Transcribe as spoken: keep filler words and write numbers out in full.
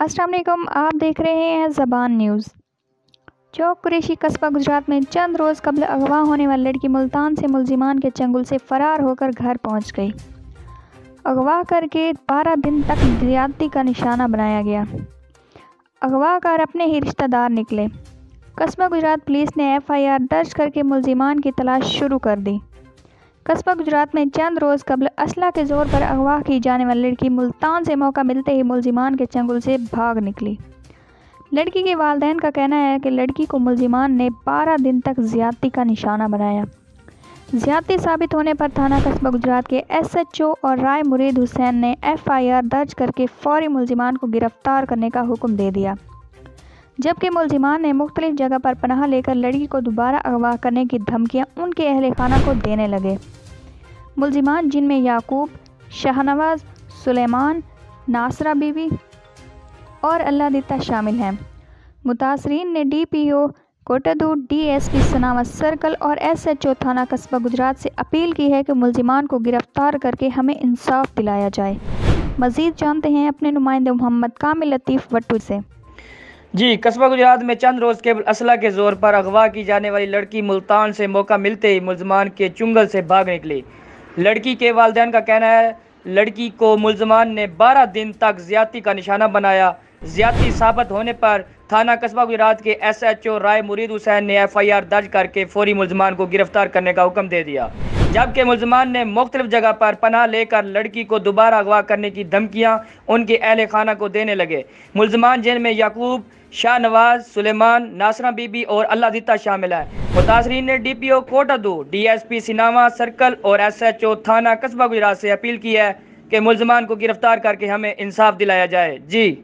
अस्सलाम वालेकुम, आप देख रहे हैं ज़बान न्यूज़। चौक कुरैशी कस्बा गुजरात में चंद रोज़ कबल अगवा होने वाली लड़की मुल्तान से मुलजिमान के चंगुल से फ़रार होकर घर पहुंच गई। अगवा करके बारह दिन तक ज़्यादती का निशाना बनाया गया। अगवा कर अपने ही रिश्तेदार निकले। कस्बा गुजरात पुलिस ने एफ़ आई आर दर्ज करके मुलजिमान की तलाश शुरू कर दी। कस्बा गुजरात में चंद रोज़ कबल असला के ज़ोर पर अगवा की जाने वाली लड़की मुल्तान से मौका मिलते ही मुलजिमान के चंगुल से भाग निकली। लड़की के वालदैन का कहना है कि लड़की को मुलजिमान ने बारह दिन तक ज़्यादती का निशाना बनाया। ज़्यादती साबित होने पर थाना कस्बा गुजरात के एस एच ओ और राय मुरीद हुसैन ने एफ़ आई आर दर्ज करके फ़ौरी मुलजिमान को गिरफ़्तार करने का हुक्म दे दिया, जबकि मुलजिमान ने मुख्तलिफ जगह पर पनाह लेकर लड़की को दोबारा अगवा करने की धमकियाँ उनके अहल खाना को देने लगे। मुलजिमान, जिनमें याकूब शाहनवाज, सुलेमान नासरा बीवी और अल्लाह दित्ता शामिल हैं। मुतासरीन ने D P O Kot Addu, D S P Sanawan circle और एस एच ओ थाना कस्बा गुजरात से अपील की है कि मुलजिमान को गिरफ़्तार करके हमें इंसाफ दिलाया जाए। मज़ीद जानते हैं अपने नुमाइंदे मोहम्मद कामिल लतीफ़ बट्टू से। जी, कस्बा गुजरात में चंद रोज़ के असला के ज़ोर पर अगवा की जाने वाली लड़की मुल्तान से मौका मिलते ही मुलजमान के चुंगल से भाग निकली। लड़की के वालदैन का कहना है लड़की को मुलजमान ने बारह दिन तक ज़्यादती का निशाना बनाया। ज़्यादती साबित होने पर थाना कस्बा गुजरात के एस एच ओ राय मुरीद हुसैन ने एफ़ आई आर दर्ज करके फ़ौरी मुलजमान को गिरफ़्तार करने का हुक्म दे दिया, जबकि मुलजमान ने मुख्तलिफ जगह पर पनाह लेकर लड़की को दोबारा अगवा करने की धमकियाँ उनके अहल खाना को देने लगे। मुलजमान, जिनमें याकूब शाहनवाज, सुलेमान नासरा बीबी और अल्लाह दित्ता शामिल है। मुतासरीन ने D P O Kot Addu, D S P सिनामा सर्कल और एस एच ओ थाना कस्बा गुजरात से अपील की है कि मुलजमान को गिरफ़्तार करके हमें इंसाफ दिलाया जाए। जी।